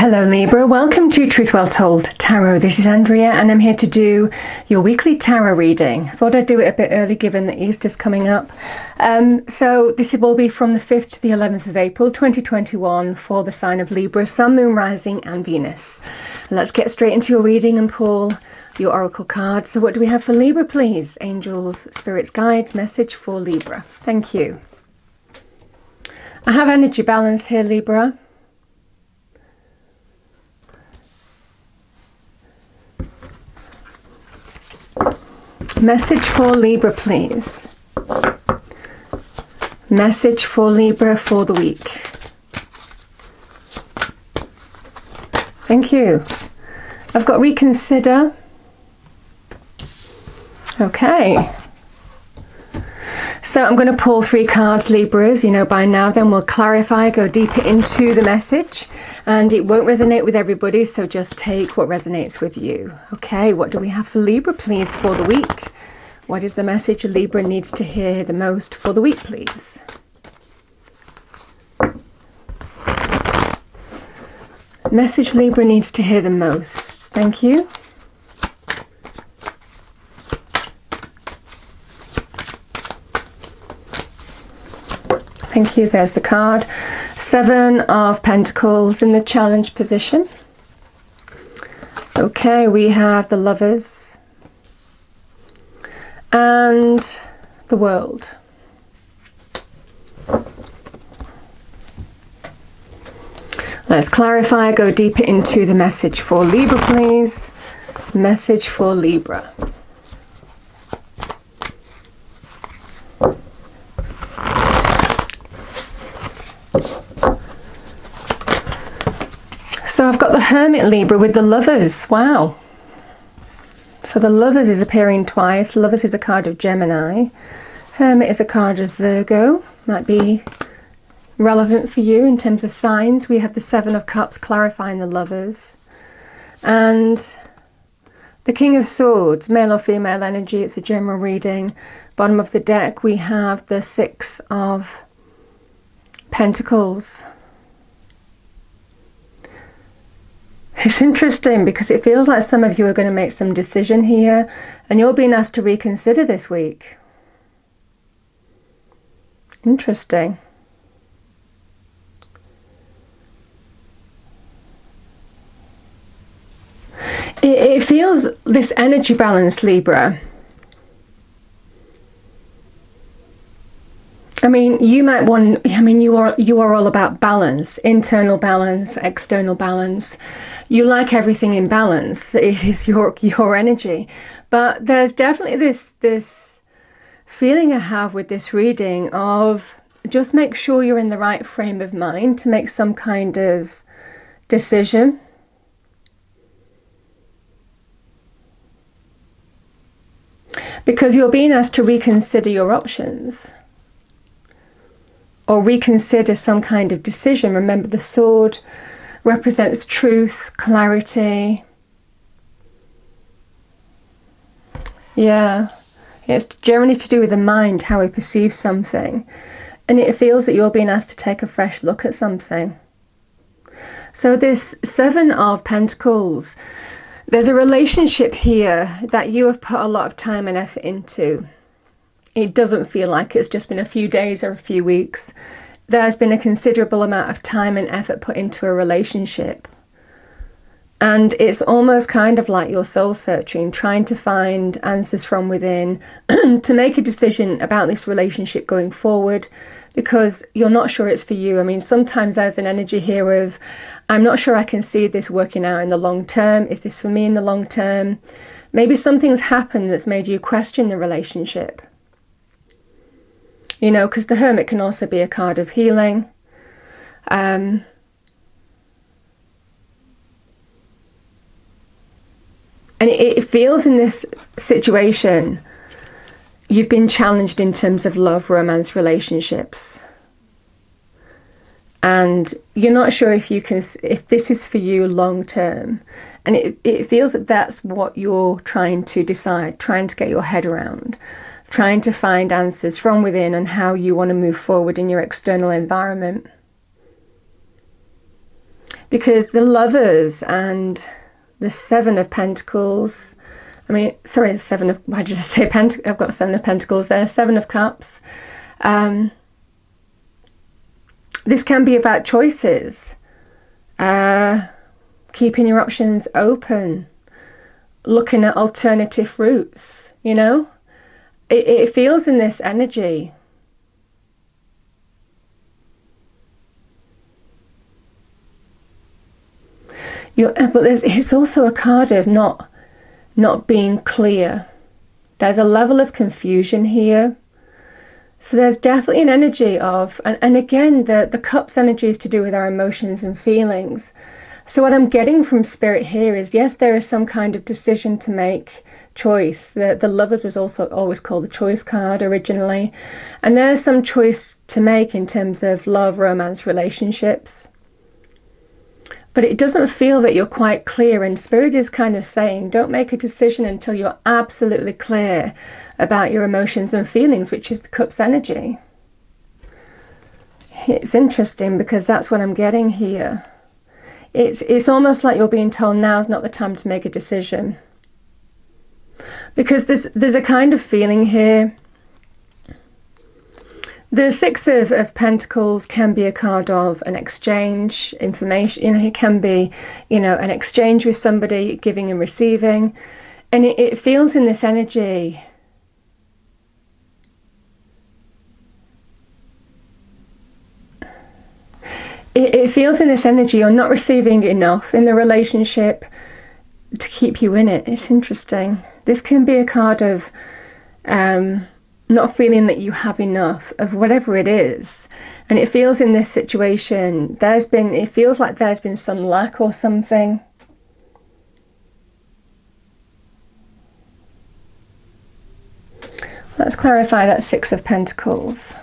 Hello Libra, welcome to Truth Well Told Tarot. This is Andrea and I'm here to do your weekly tarot reading. I thought I'd do it a bit early given that Easter's coming up. So this will be from the 5th to the 11th of April 2021 for the sign of Libra, Sun, Moon, Rising and Venus. Let's get straight into your reading and pull your oracle card. So what do we have for Libra please? Angels, spirits, guides, message for Libra. Thank you. I have energy balance here Libra. Message for Libra, please. Message for Libra for the week. Thank you. I've got reconsider. Okay. So I'm going to pull three cards, Libras, you know by now, then we'll clarify, go deeper into the message, and it won't resonate with everybody, so just take what resonates with you. Okay, what do we have for Libra, please, for the week? What is the message Libra needs to hear the most for the week, please? Message Libra needs to hear the most. Thank you. Thank you. There's the card. Seven of Pentacles in the challenge position. Okay, we have the Lovers and the World. Let's clarify, go deeper into the message for Libra, please. Message for Libra. So I've got the Hermit Libra with the Lovers. Wow. So the Lovers is appearing twice. Lovers is a card of Gemini. Hermit is a card of Virgo. Might be relevant for you in terms of signs. We have the Seven of Cups clarifying the Lovers. And the King of Swords, male or female energy. It's a general reading. Bottom of the deck we have the Six of Pentacles. It's interesting because it feels like some of you are going to make some decision here and you're being asked to reconsider this week. Interesting. It feels this energy balance, Libra. I mean, you might want, you are all about balance, internal balance, external balance. You like everything in balance. It is your energy. But there's definitely this feeling I have with this reading of just make sure you're in the right frame of mind to make some kind of decision. Because you're being asked to reconsider your options. Or reconsider some kind of decision. Remember, the sword represents truth, clarity. Yeah, it's generally to do with the mind, how we perceive something. And it feels that you're being asked to take a fresh look at something. So this Seven of Pentacles, there's a relationship here that you have put a lot of time and effort into. It doesn't feel like it's just been a few days or a few weeks. There's been a considerable amount of time and effort put into a relationship. And it's almost kind of like you're soul searching, trying to find answers from within to make a decision about this relationship going forward because you're not sure it's for you. I mean, sometimes there's an energy here of, I'm not sure I can see this working out in the long term. Is this for me in the long term? Maybe something's happened that's made you question the relationship. You know, because the Hermit can also be a card of healing. And it feels in this situation, you've been challenged in terms of love, romance, relationships. And you're not sure if you can, if this is for you long term. And it feels that that's what you're trying to decide, trying to get your head around. Trying to find answers from within on how you want to move forward in your external environment. because the Lovers and the Seven of Pentacles, I mean, sorry, the Seven of, why did I say Pentacles? I've got Seven of Pentacles there, Seven of Cups. This can be about choices, keeping your options open, looking at alternative routes, you know? It feels in this energy. But it's also a card of not being clear. There's a level of confusion here. So there's definitely an energy of, and again, the Cups energy is to do with our emotions and feelings. So what I'm getting from Spirit here is, yes, there is some kind of decision to make, choice. The Lovers was also always called the choice card originally. And there's some choice to make in terms of love, romance, relationships. But it doesn't feel that you're quite clear, and Spirit is kind of saying, don't make a decision until you're absolutely clear about your emotions and feelings, which is the Cups energy. It's interesting because that's what I'm getting here. It's almost like you're being told now's not the time to make a decision. Because there's a kind of feeling here. The Six of Pentacles can be a card of an exchange, information, you know, it can be, you know, an exchange with somebody, giving and receiving. And it feels in this energy you're not receiving enough in the relationship to keep you in it. It's interesting. This can be a card of not feeling that you have enough of whatever it is. And it feels in this situation, it feels like there's been some lack or something. Let's clarify that Six of Pentacles.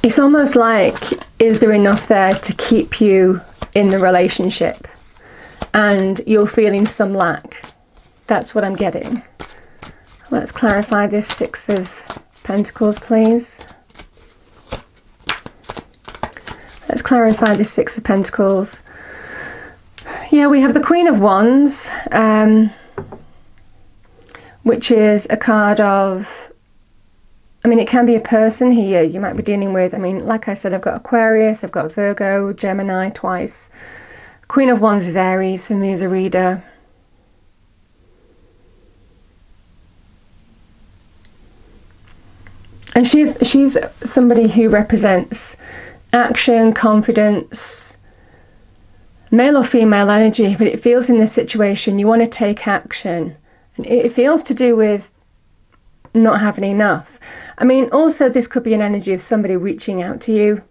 It's almost like, is there enough there to keep you in the relationship? And you're feeling some lack. That's what I'm getting. Let's clarify this Six of Pentacles, please. Let's clarify this Six of Pentacles. Yeah, we have the Queen of Wands, which is a card of, I mean, it can be a person here you might be dealing with. I mean, like I said, I've got Aquarius, I've got Virgo, Gemini twice. Queen of Wands is Aries for me as a reader. And she's somebody who represents action, confidence, male or female energy, but it feels in this situation you want to take action. And it feels to do with not having enough. I mean, also this could be an energy of somebody reaching out to you.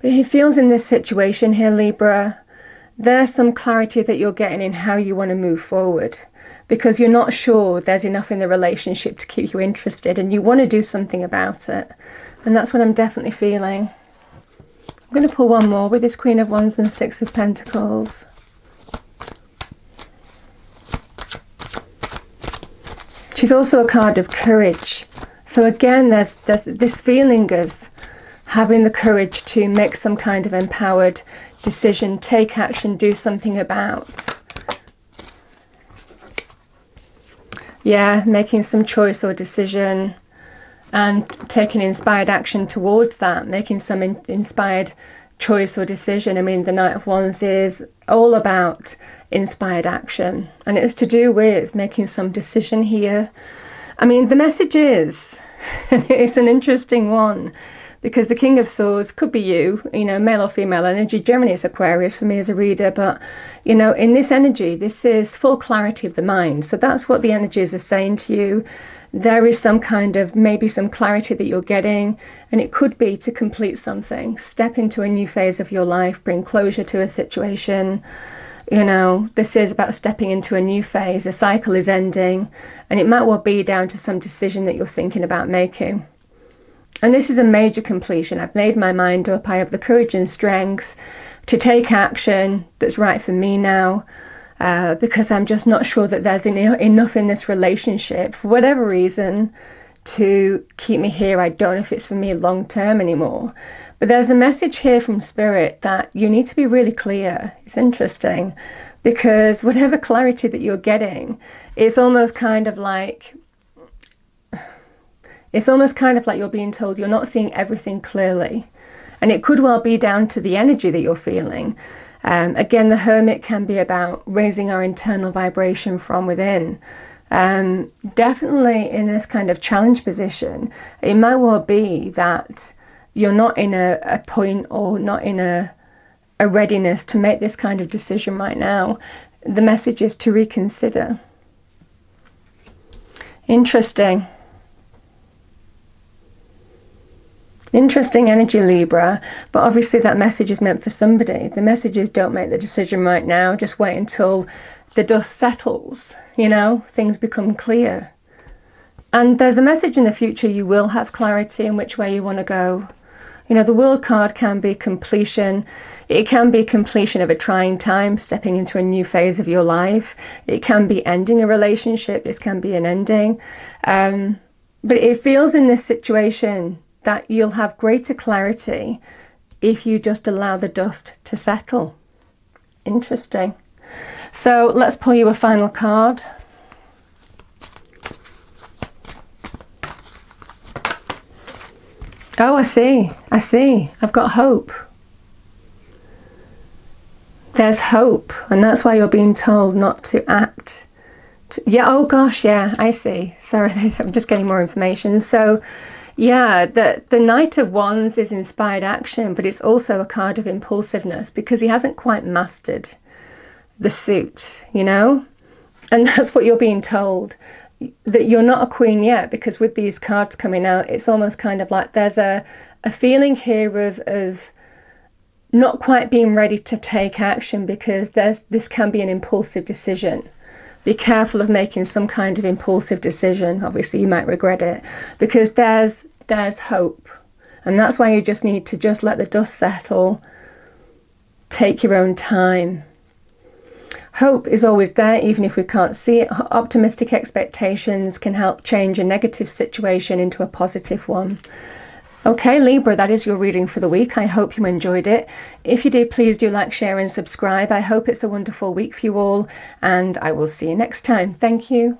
But he feels in this situation here, Libra, there's some clarity that you're getting in how you want to move forward, because you're not sure there's enough in the relationship to keep you interested, and you want to do something about it. And that's what I'm definitely feeling. I'm going to pull one more with this Queen of Wands and Six of Pentacles. She's also a card of courage. So again, there's this feeling of having the courage to make some kind of empowered decision, take action, do something about. Yeah, making some choice or decision and taking inspired action towards that, making some inspired choice or decision. I mean, the Knight of Wands is all about inspired action, and it's to do with making some decision here. I mean, the message is, it's an interesting one, because the King of Swords could be you know, male or female energy. Generally it's Aquarius for me as a reader, but, you know, in this energy, this is full clarity of the mind. So that's what the energies are saying to you. There is some kind of, maybe some clarity that you're getting, and it could be to complete something, step into a new phase of your life, bring closure to a situation. You know, this is about stepping into a new phase. A cycle is ending, and it might well be down to some decision that you're thinking about making. And this is a major completion. I've made my mind up. I have the courage and strength to take action that's right for me now. because I'm just not sure that there's enough in this relationship, for whatever reason, to keep me here. I don't know if it's for me long term anymore. But there's a message here from Spirit that you need to be really clear. It's interesting, because whatever clarity that you're getting, it's almost kind of like, you're being told you're not seeing everything clearly. And it could well be down to the energy that you're feeling. Again, the Hermit can be about raising our internal vibration from within. Definitely in this kind of challenge position, it might well be that you're not in a point, or not in a readiness to make this kind of decision right now. The message is to reconsider. Interesting. Interesting energy, Libra, but obviously that message is meant for somebody. The message is, don't make the decision right now, just wait until the dust settles, you know, things become clear. And there's a message in the future, you will have clarity in which way you want to go. You know, the World card can be completion. It can be completion of a trying time, stepping into a new phase of your life. It can be ending a relationship. This can be an ending. But it feels in this situation that you'll have greater clarity if you just allow the dust to settle. Interesting. So let's pull you a final card. Oh, I see. I see. I've got hope. There's hope. And that's why you're being told not to act. Yeah. Oh, gosh. Yeah, I see. Sorry, I'm just getting more information. So, yeah, the Knight of Wands is inspired action, but it's also a card of impulsiveness, because he hasn't quite mastered the suit, you know? And that's what you're being told, that you're not a queen yet, because with these cards coming out, it's almost kind of like there's a feeling here of not quite being ready to take action, because this can be an impulsive decision. Be careful of making some kind of impulsive decision. Obviously, you might regret it, because there's hope. And that's why you just need to just let the dust settle. Take your own time. Hope is always there, even if we can't see it. Optimistic expectations can help change a negative situation into a positive one. Okay, Libra, that is your reading for the week. I hope you enjoyed it. If you did, please do like, share and subscribe. I hope it's a wonderful week for you all, and I will see you next time. Thank you.